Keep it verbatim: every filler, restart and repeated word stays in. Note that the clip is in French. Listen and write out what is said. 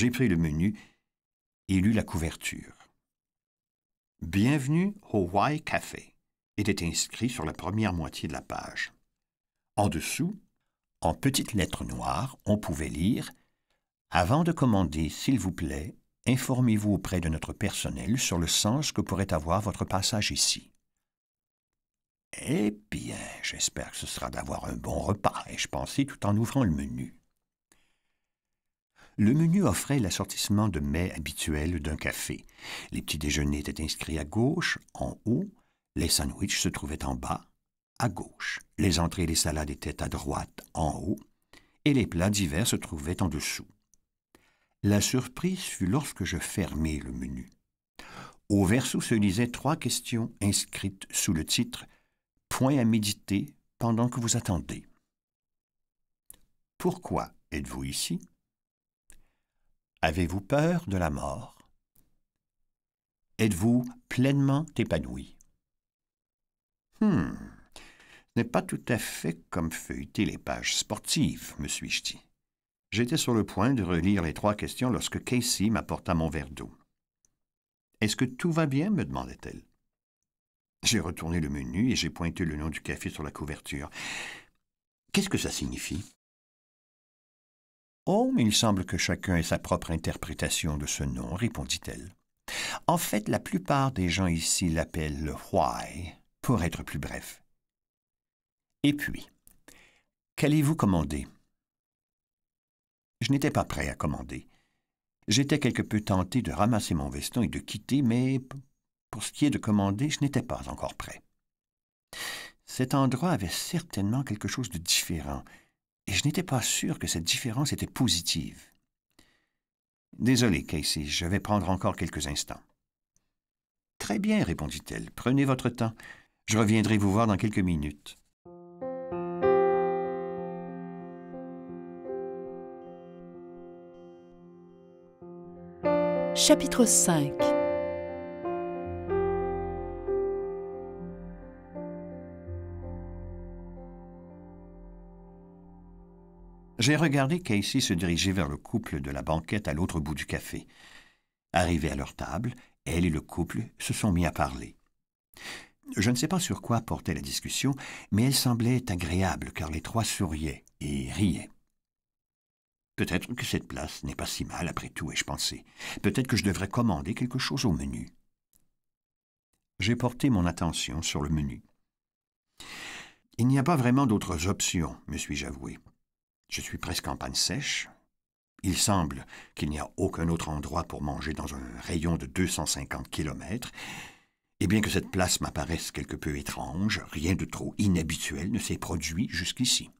J'ai pris le menu et lu la couverture. « Bienvenue au Why Café » était inscrit sur la première moitié de la page. En dessous, en petites lettres noires, on pouvait lire « Avant de commander, s'il vous plaît, informez-vous auprès de notre personnel sur le sens que pourrait avoir votre passage ici. » Eh bien, j'espère que ce sera d'avoir un bon repas, ai-je pensé tout en ouvrant le menu. Le menu offrait l'assortissement de mets habituels d'un café. Les petits déjeuners étaient inscrits à gauche, en haut, les sandwichs se trouvaient en bas, à gauche. Les entrées et les salades étaient à droite, en haut, et les plats divers se trouvaient en dessous. La surprise fut lorsque je fermai le menu. Au verso se lisaient trois questions inscrites sous le titre « Point à méditer pendant que vous attendez ». Pourquoi êtes-vous ici? Avez-vous peur de la mort? Êtes-vous pleinement épanoui? Hum, ce n'est pas tout à fait comme feuilleter les pages sportives, me suis-je dit. J'étais sur le point de relire les trois questions lorsque Casey m'apporta mon verre d'eau. « Est-ce que tout va bien? » me demandait-elle. J'ai retourné le menu et j'ai pointé le nom du café sur la couverture. « Qu'est-ce que ça signifie? » « Oh, mais il semble que chacun ait sa propre interprétation de ce nom, » répondit-elle. « En fait, la plupart des gens ici l'appellent le « why » pour être plus bref. »« Et puis, qu'allez-vous commander ?» Je n'étais pas prêt à commander. J'étais quelque peu tenté de ramasser mon veston et de quitter, mais pour ce qui est de commander, je n'étais pas encore prêt. Cet endroit avait certainement quelque chose de différent. Et je n'étais pas sûr que cette différence était positive. « Désolé, Casey, je vais prendre encore quelques instants. »« Très bien, » répondit-elle, « prenez votre temps. Je reviendrai vous voir dans quelques minutes. » Chapitre cinq. J'ai regardé Casey se diriger vers le couple de la banquette à l'autre bout du café. Arrivés à leur table, elle et le couple se sont mis à parler. Je ne sais pas sur quoi portait la discussion, mais elle semblait agréable, car les trois souriaient et riaient. Peut-être que cette place n'est pas si mal, après tout, ai-je pensé. Peut-être que je devrais commander quelque chose au menu. J'ai porté mon attention sur le menu. Il n'y a pas vraiment d'autres options, me suis-je avoué. Je suis presque en panne sèche. Il semble qu'il n'y a aucun autre endroit pour manger dans un rayon de deux cent cinquante kilomètres. Et bien que cette place m'apparaisse quelque peu étrange, rien de trop inhabituel ne s'est produit jusqu'ici.